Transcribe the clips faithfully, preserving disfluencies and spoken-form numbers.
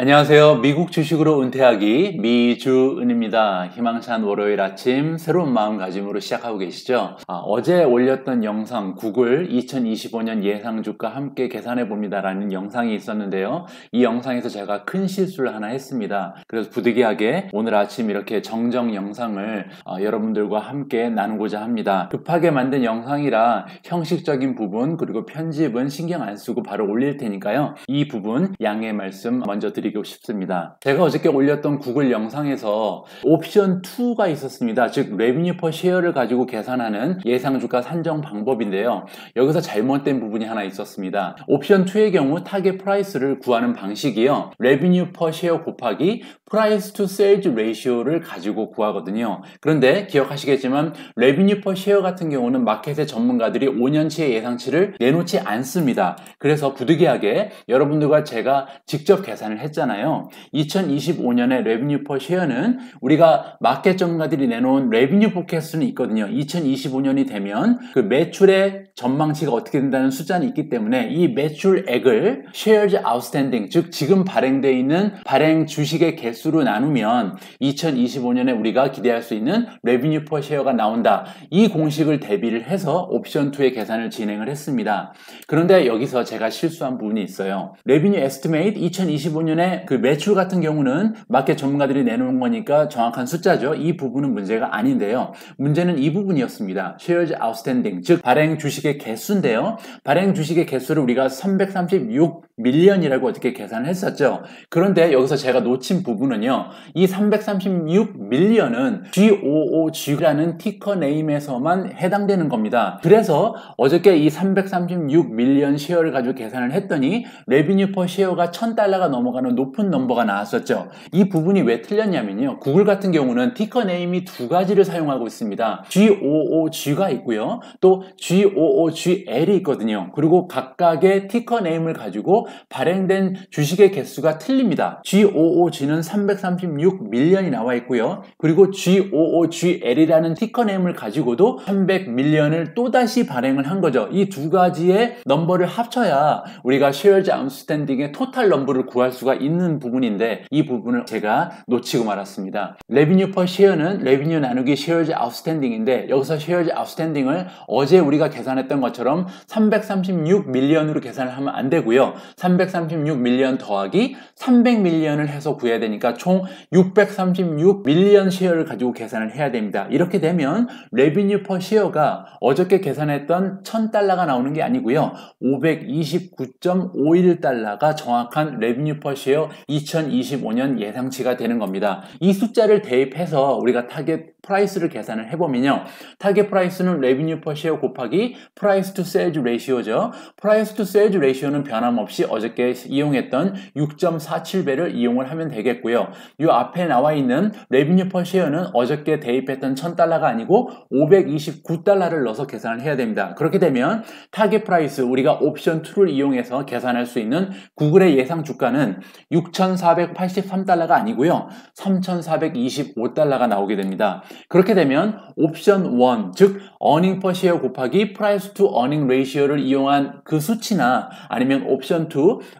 안녕하세요. 미국 주식으로 은퇴하기 미주은입니다. 희망찬 월요일 아침 새로운 마음가짐으로 시작하고 계시죠? 아, 어제 올렸던 영상 구글 이천이십오 년 예상주가 함께 계산해봅니다 라는 영상이 있었는데요. 이 영상에서 제가 큰 실수를 하나 했습니다. 그래서 부득이하게 오늘 아침 이렇게 정정 영상을 어, 여러분들과 함께 나누고자 합니다. 급하게 만든 영상이라 형식적인 부분 그리고 편집은 신경 안 쓰고 바로 올릴 테니까요. 이 부분 양해 말씀 먼저 드리겠습니다. 싶습니다. 제가 어저께 올렸던 구글 영상에서 옵션 이가 있었습니다. 즉 레비뉴 퍼 쉐어를 가지고 계산하는 예상주가 산정 방법인데요. 여기서 잘못된 부분이 하나 있었습니다. 옵션 이의 경우 타겟 프라이스를 구하는 방식이요. 레비뉴 퍼 쉐어 곱하기 프라이스 투 세일즈 레이시오를 가지고 구하거든요. 그런데 기억하시겠지만 레비뉴 퍼 쉐어 같은 경우는 마켓의 전문가들이 오 년치의 예상치를 내놓지 않습니다. 그래서 부득이하게 여러분들과 제가 직접 계산을 했죠. 잖아요. 이천이십오 년에 레비뉴 퍼 쉐어는 우리가 마켓 전문가들이 내놓은 레비뉴 포캐스트는 있거든요. 이천이십오 년이 되면 그 매출의 전망치가 어떻게 된다는 숫자는 있기 때문에 이 매출액을 Shares Outstanding, 즉 지금 발행되어 있는 발행 주식의 개수로 나누면 이천이십오 년에 우리가 기대할 수 있는 레비뉴 퍼 쉐어가 나온다. 이 공식을 대비를 해서 옵션 이의 계산을 진행을 했습니다. 그런데 여기서 제가 실수한 부분이 있어요. 레비뉴 에스티메이트 이천이십오 년에 그 매출 같은 경우는 마켓 전문가들이 내놓은 거니까 정확한 숫자죠. 이 부분은 문제가 아닌데요. 문제는 이 부분이었습니다. Shares Outstanding, 즉 발행 주식의 개수인데요. 발행 주식의 개수를 우리가 삼백삼십육 밀리언이라고 어떻게 계산을 했었죠. 그런데 여기서 제가 놓친 부분은요. 이 삼백삼십육 밀리언은 지 오 오 지라는 티커 네임에서만 해당되는 겁니다. 그래서 어저께 이 삼백삼십육 밀리언 쉐어를 가지고 계산을 했더니 레비뉴 퍼 쉐어가 천 달러가 넘어가는 높은 넘버가 나왔었죠. 이 부분이 왜 틀렸냐면요. 구글 같은 경우는 티커 네임이 두 가지를 사용하고 있습니다. 지 오 오 지가 있고요. 또 지 오 오 지 엘이 있거든요. 그리고 각각의 티커 네임을 가지고 발행된 주식의 개수가 틀립니다. 지 오 오 지는 삼백삼십육 밀리언이 나와 있고요. 그리고 지 오 오 지 엘이라는 티커 네임을 가지고도 삼백 밀리언을 또다시 발행을 한 거죠. 이 두 가지의 넘버를 합쳐야 우리가 Shares Outstanding의 토탈 넘버를 구할 수가 있는 부분인데 이 부분을 제가 놓치고 말았습니다. Revenue Per Share는 Revenue 나누기 Shares Outstanding인데 여기서 Shares Outstanding을 어제 우리가 계산했던 것처럼 삼백삼십육 밀리언으로 계산을 하면 안 되고요. 삼백삼십육 밀리언 더하기 삼백 밀리언을 해서 구해야 되니까 총 육백삼십육 밀리언 쉐어를 가지고 계산을 해야 됩니다. 이렇게 되면 레비뉴 퍼 쉐어가 어저께 계산했던 천 달러가 나오는 게 아니고요. 오백이십구 점 오일 달러가 정확한 레비뉴 퍼 쉐어 이천이십오 년 예상치가 되는 겁니다. 이 숫자를 대입해서 우리가 타겟 프라이스를 계산을 해보면요. 타겟 프라이스는 레비뉴 퍼 쉐어 곱하기 프라이스 투 세일즈 레이시오죠. 프라이스 투 세일즈 레이시오는 변함없이 어저께 이용했던 육 점 사칠 배를 이용을 하면 되겠고요. 이 앞에 나와 있는 레비뉴 퍼 쉐어는 어저께 대입했던 천 달러가 아니고 오백이십구 달러를 넣어서 계산을 해야 됩니다. 그렇게 되면 타겟 프라이스, 우리가 옵션 이를 이용해서 계산할 수 있는 구글의 예상 주가는 육천사백팔십삼 달러가 아니고요. 삼천사백이십오 달러가 나오게 됩니다. 그렇게 되면 옵션 일, 즉 Earning Per Share 곱하기 Price to Earning Ratio를 이용한 그 수치나 아니면 옵션 이,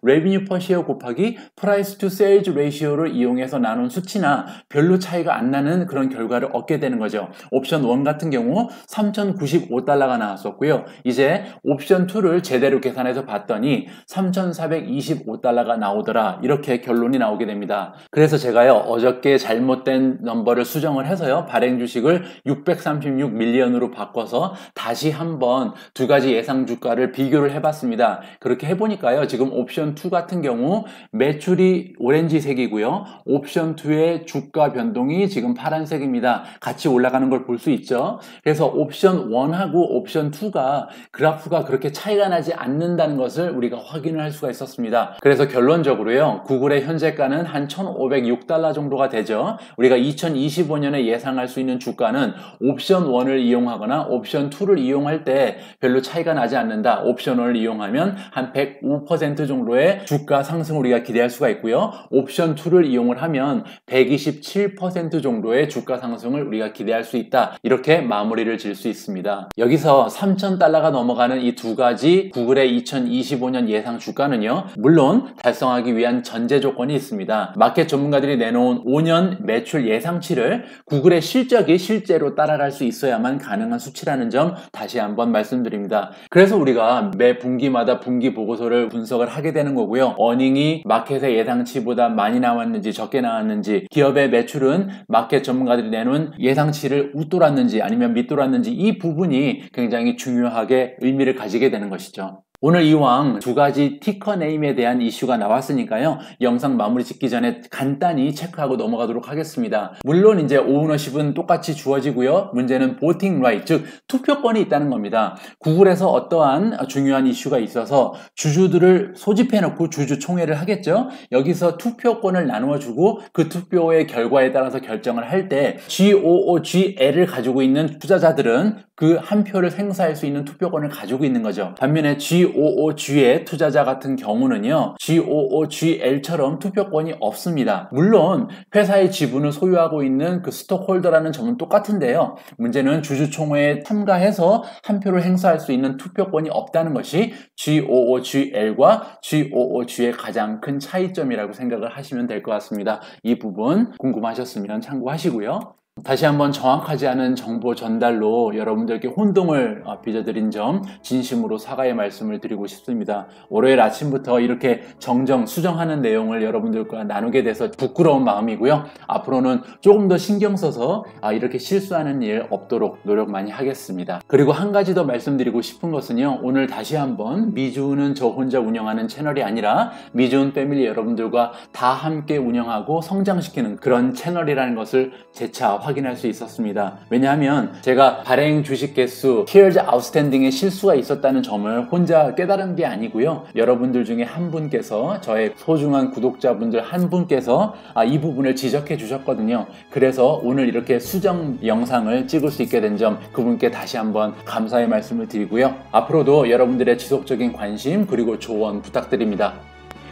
Revenue Per Share 곱하기 Price to Sales Ratio를 이용해서 나눈 수치나 별로 차이가 안 나는 그런 결과를 얻게 되는 거죠. 옵션 일 같은 경우 삼천구십오 달러가 나왔었고요. 이제 옵션 이를 제대로 계산해서 봤더니 삼천사백이십오 달러가 나오더라. 이렇게 결론이 나오게 됩니다. 그래서 제가요, 어저께 잘못된 넘버를 수정을 해서요. 발행 주식을 육백삼십육 밀리언으로 바꿔서 다시 한번 두 가지 예상 주가를 비교를 해봤습니다. 그렇게 해보니까요. 지금 옵션 이 같은 경우 매출이 오렌지색이고요. 옵션 이의 주가 변동이 지금 파란색입니다. 같이 올라가는 걸 볼 수 있죠. 그래서 옵션 일하고 옵션 이가 그래프가 그렇게 차이가 나지 않는다는 것을 우리가 확인을 할 수가 있었습니다. 그래서 결론적으로요. 구글의 현재가는 한 천오백육 달러 정도가 되죠. 우리가 이천이십오 년에 예상할 할 수 있는 주가는 옵션 일을 이용하거나 옵션 이를 이용할 때 별로 차이가 나지 않는다. 옵션 일을 이용하면 한 백오 퍼센트 정도의 주가 상승을 우리가 기대할 수가 있고요. 옵션 이를 이용을 하면 백이십칠 퍼센트 정도의 주가 상승을 우리가 기대할 수 있다. 이렇게 마무리를 질 수 있습니다. 여기서 삼천 달러가 넘어가는 이 두 가지 구글의 이천이십오 년 예상 주가는요. 물론 달성하기 위한 전제 조건이 있습니다. 마켓 전문가들이 내놓은 오 년 매출 예상치를 구글의 실적이 실제로 따라갈 수 있어야만 가능한 수치라는 점 다시 한번 말씀드립니다. 그래서 우리가 매 분기마다 분기 보고서를 분석을 하게 되는 거고요. 어닝이 마켓의 예상치보다 많이 나왔는지 적게 나왔는지, 기업의 매출은 마켓 전문가들이 내놓은 예상치를 웃돌았는지 아니면 밑돌았는지, 이 부분이 굉장히 중요하게 의미를 가지게 되는 것이죠. 오늘 이왕 두 가지 티커 네임에 대한 이슈가 나왔으니까요. 영상 마무리 짓기 전에 간단히 체크하고 넘어가도록 하겠습니다. 물론 이제 오너십은 똑같이 주어지고요. 문제는 보팅 라이트, 즉 투표권이 있다는 겁니다. 구글에서 어떠한 중요한 이슈가 있어서 주주들을 소집해놓고 주주총회를 하겠죠. 여기서 투표권을 나누어주고 그 투표의 결과에 따라서 결정을 할 때 지 오 오 지 엘을 가지고 있는 투자자들은 그 한 표를 행사할 수 있는 투표권을 가지고 있는 거죠. 반면에 지 오 오 지의 투자자 같은 경우는요, 지 오 오 지 엘처럼 투표권이 없습니다. 물론 회사의 지분을 소유하고 있는 그 스톡홀더라는 점은 똑같은데요. 문제는 주주총회에 참가해서 한 표를 행사할 수 있는 투표권이 없다는 것이 지 오 오 지 엘과 지 오 오 지의 가장 큰 차이점이라고 생각을 하시면 될 것 같습니다. 이 부분 궁금하셨으면 참고하시고요. 다시 한번 정확하지 않은 정보 전달로 여러분들께 혼동을 빚어드린 점 진심으로 사과의 말씀을 드리고 싶습니다. 월요일 아침부터 이렇게 정정, 수정하는 내용을 여러분들과 나누게 돼서 부끄러운 마음이고요. 앞으로는 조금 더 신경 써서 이렇게 실수하는 일 없도록 노력 많이 하겠습니다. 그리고 한 가지 더 말씀드리고 싶은 것은요. 오늘 다시 한번 미주은은 저 혼자 운영하는 채널이 아니라 미주은 패밀리 여러분들과 다 함께 운영하고 성장시키는 그런 채널이라는 것을 재차 확인할 수 있었습니다. 왜냐하면 제가 발행 주식 개수, Shares Outstanding의 실수가 있었다는 점을 혼자 깨달은 게 아니고요. 여러분들 중에 한 분께서, 저의 소중한 구독자분들 한 분께서 이 부분을 지적해 주셨거든요. 그래서 오늘 이렇게 수정 영상을 찍을 수 있게 된 점 그분께 다시 한번 감사의 말씀을 드리고요. 앞으로도 여러분들의 지속적인 관심 그리고 조언 부탁드립니다.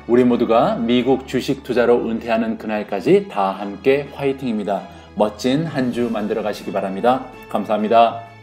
우리 모두가 미국 주식 투자로 은퇴하는 그날까지 다 함께 화이팅입니다. 멋진 한 주 만들어 가시기 바랍니다. 감사합니다.